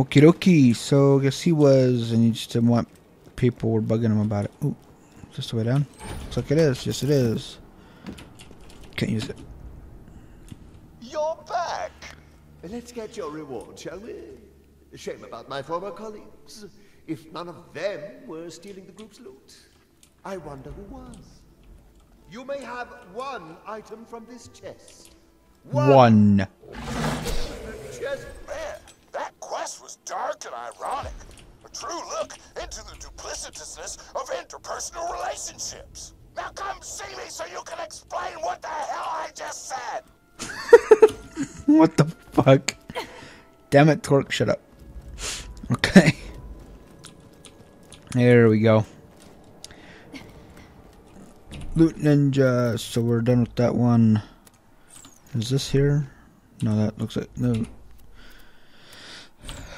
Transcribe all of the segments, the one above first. Okie dokie, so I guess he was, and he just didn't want people were bugging him about it. Ooh, is this the way down? Looks like it is. Yes, it is. Can't use it. You're back! Let's get your reward, shall we? Shame about my former colleagues. If none of them were stealing the group's loot, I wonder who was. You may have one item from this chest. One. Chest man, that quest was dark and ironic. A true look into the duplicitousness of interpersonal relationships. Now come see me so you can explain what the hell I just said. What the fuck? Damn it, Torque, shut up. Okay. There we go. Loot Ninja, so we're done with that one. Is this here? No, that looks like no.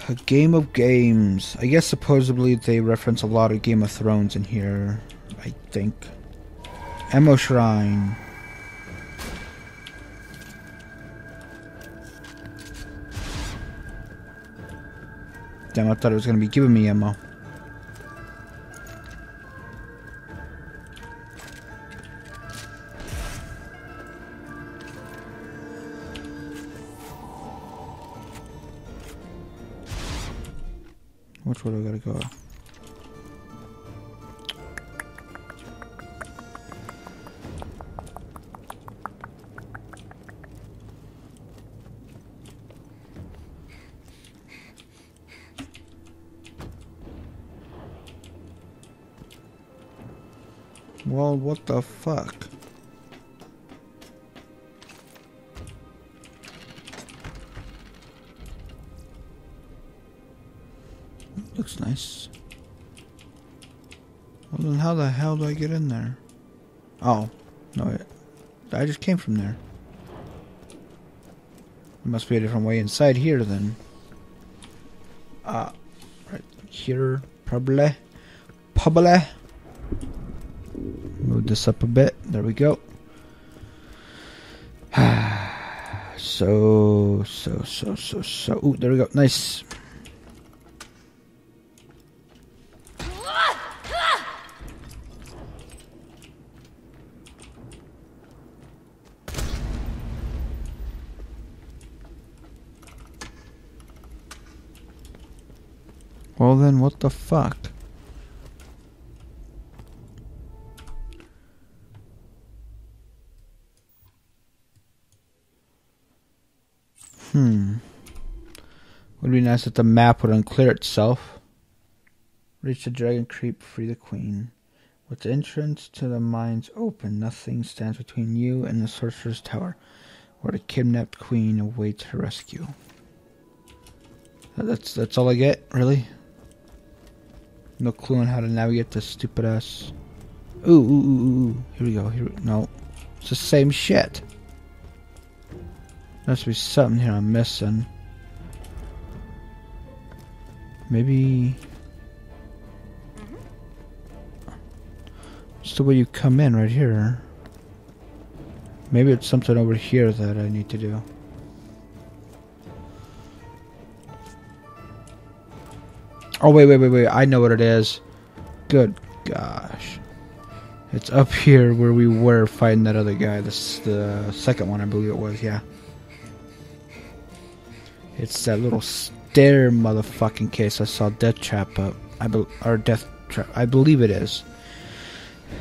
A game of games. I guess supposedly they reference a lot of Game of Thrones in here, I think. Ammo Shrine. Damn, I thought it was going to be giving me ammo. Which way do I gotta go? Well, what the fuck? Looks nice. Well, then how the hell do I get in there? Oh, no, I just came from there. There must be a different way inside here then. Right here, probably. Probably. Move this up a bit. There we go. So. Ooh, there we go. Nice. Well then, what the fuck? Would be nice if the map would unclear itself. Reach the dragon creep, free the queen. With the entrance to the mines open, nothing stands between you and the sorcerer's tower, where the kidnapped queen awaits her rescue. That's all I get, really? No clue on how to navigate this stupid ass. Ooh. Here we go. No. It's the same shit. There must be something here I'm missing. Maybe. It's the way you come in right here. Maybe it's something over here that I need to do. Oh, wait. I know what it is. Good gosh. It's up here where we were fighting that other guy. This is the second one, I believe it was, yeah. It's that little stair motherfucking case I saw Death Trap up. Or Death Trap. I believe it is.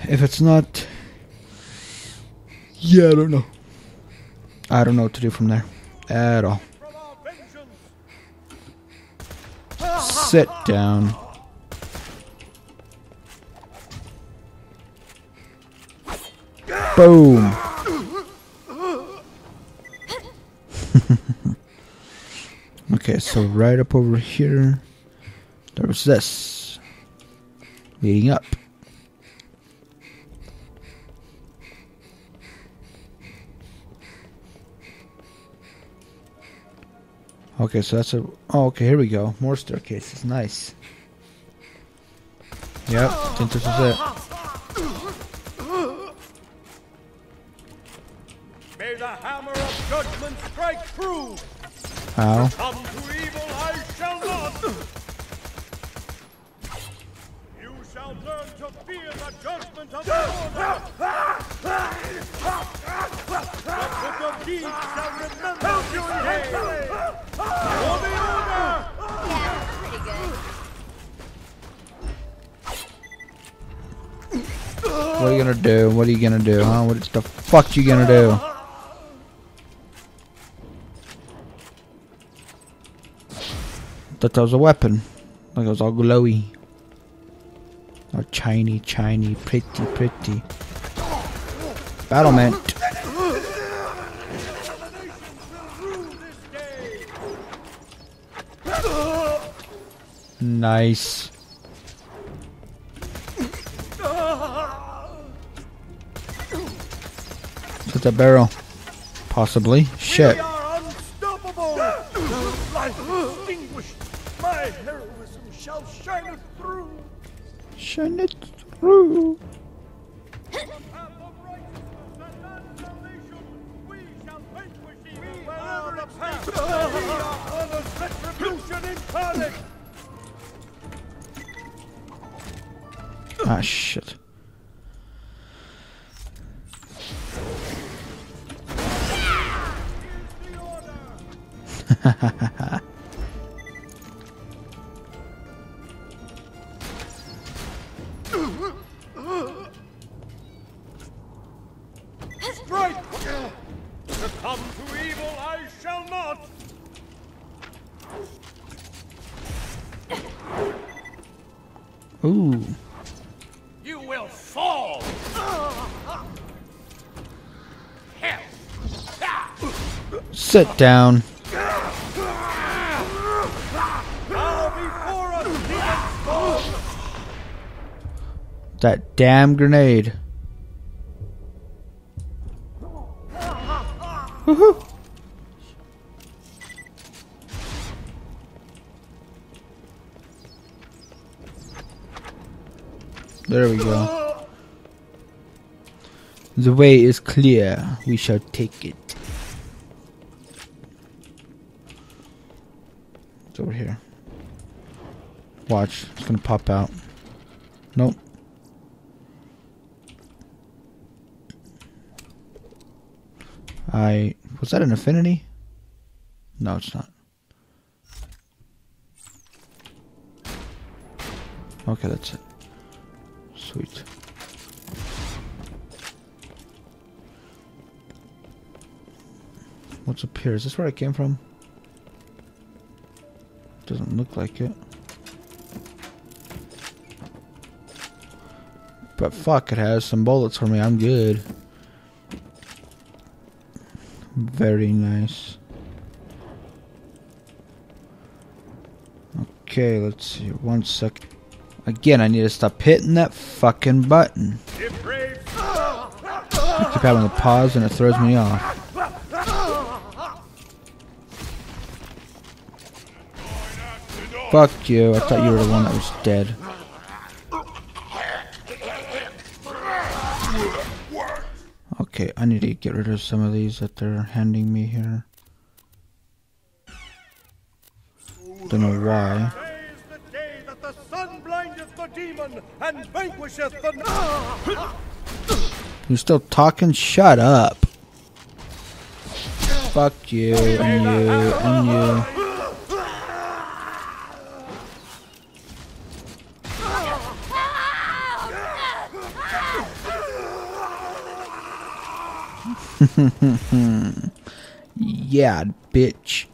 If it's not... Yeah, I don't know. I don't know what to do from there. At all. Sit down. Boom. Okay, so right up over here, there was this leading up. Okay, so that's a... Oh, okay, here we go. More staircases. Nice. Yep, I think this is it. May the hammer of judgment strike true. Ow. Come to evil I shall not. You shall learn to fear the judgment of the Lord. But with your deeds shall remember you in Hades. For the honor! Yeah, pretty good. What are you gonna do? What are you gonna do, huh? What the fuck you gonna do? That was a weapon. Like it was all glowy. Oh, shiny, shiny, pretty, pretty. Battlement. Nice. It's a barrel. Possibly. Shit. Shine it through. Ah, shit. Ooh. You will fall. Sit down. That damn grenade. Woohoo. There we go. The way is clear. We shall take it. It's over here. Watch. It's gonna pop out. Nope. Was that an affinity? No, it's not. Okay, that's it. Sweet. What's up here? Is this where I came from? Doesn't look like it. But fuck, it has some bullets for me. I'm good. Very nice. Okay, let's see. 1 second. Again, I need to stop hitting that fucking button. I keep having to pause and it throws me off. Fuck you, I thought you were the one that was dead. Okay, I need to get rid of some of these that they're handing me here. Don't know why. And vanquisheth the... You're still talking? Shut up. Fuck you and you and you. Yeah, bitch.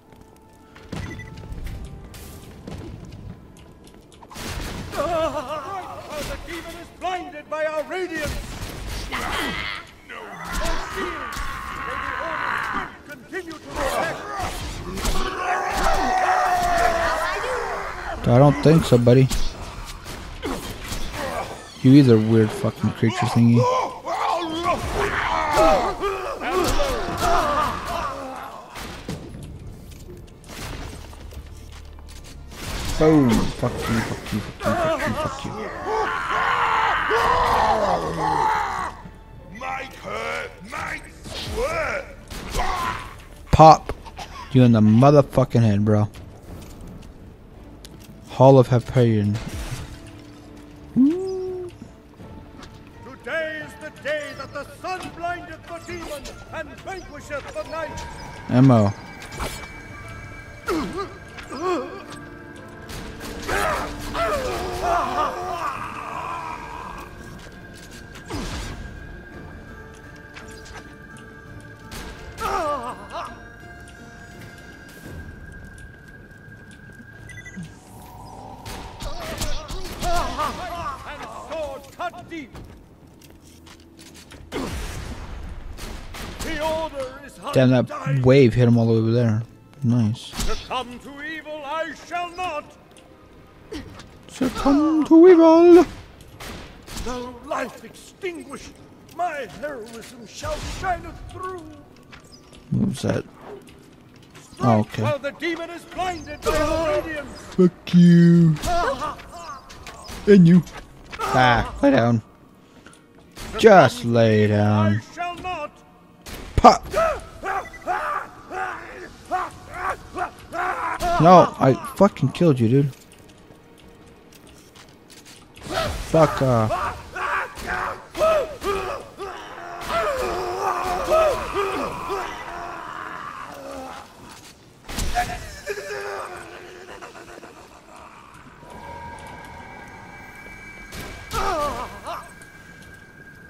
By our radiance. No. I don't think so, buddy. You either weird fucking creature thingy. Boom. Fuck you, fuck you, fuck you, fuck you, fuck you. Pop you in the motherfucking head, bro. Hall of Hephaean. Today is the day that the sun blindeth the demon and vanquisheth the night. Ammo. Damn, that wave hit him all the way over there. Nice. Succumb to evil, I shall not. Succumb to evil. Though life extinguished, my heroism shall shine through. What's that? Oh, okay. While the demon is blinded by the radiance. Fuck you. And you. Ah, lay down. Just lay down. Pop. No, I fucking killed you, dude. Fuck off.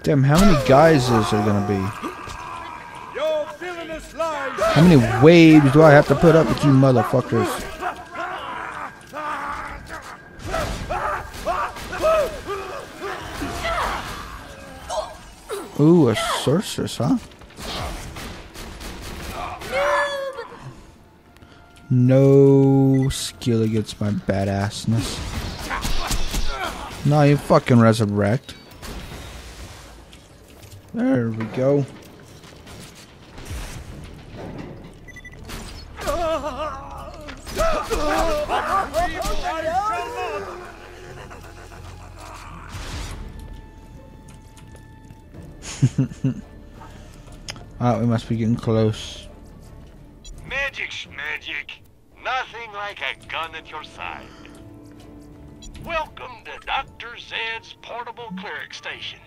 Damn, how many guys is there gonna be? How many waves do I have to put up with you motherfuckers? Ooh, a sorceress, huh? No skill against my badassness. No, you fucking resurrect. There we go. Oh, we must be getting close. Magic's magic. Nothing like a gun at your side. Welcome to Dr. Zed's portable cleric station.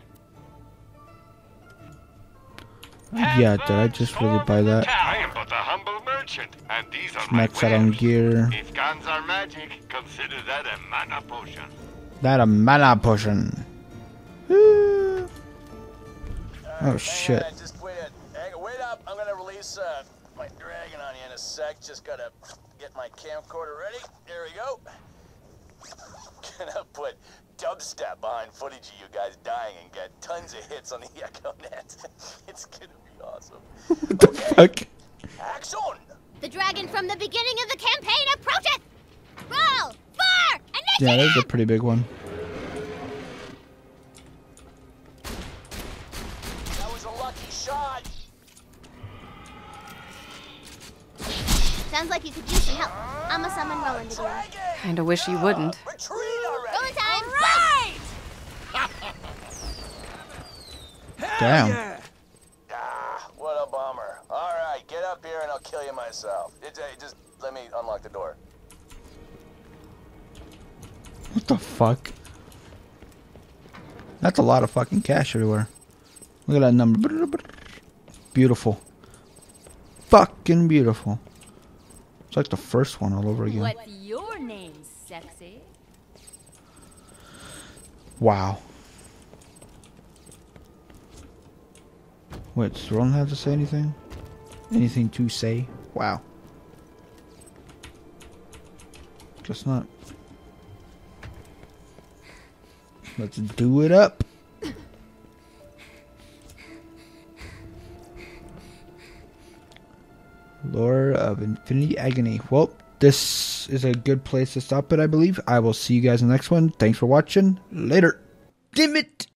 Yeah, did I just really buy that? I am but a humble merchant, and these are my wares. On gear. If guns are magic, consider that a mana potion. That a mana potion. Oh shit. On, just wait, wait up. I'm gonna release my dragon on you in a sec. Just gotta get my camcorder ready. There we go. Gonna put dubstep behind footage of you guys dying and get tons of hits on the echo net. It's gonna be awesome. What the fuck? Action! The dragon from the beginning of the campaign approacheth! Roll! For initiative! Yeah, that is a pretty big one. God. Sounds like you could use some help. I'ma summon Roland again. Kinda wish you wouldn't. Roland time! Right! Damn. Yeah. Ah, what a bummer. Alright, get up here and I'll kill you myself. Just let me unlock the door. What the fuck? That's a lot of fucking cash everywhere. Look at that number. Beautiful. Fucking beautiful. It's like the first one all over again. What's your name, sexy? Wow. Wait, does Roland have to say anything? Anything to say? Wow. Guess not. Let's do it up. Lore of Infinity Agony. Well, this is a good place to stop it, I believe. I will see you guys in the next one. Thanks for watching. Later. Damn it!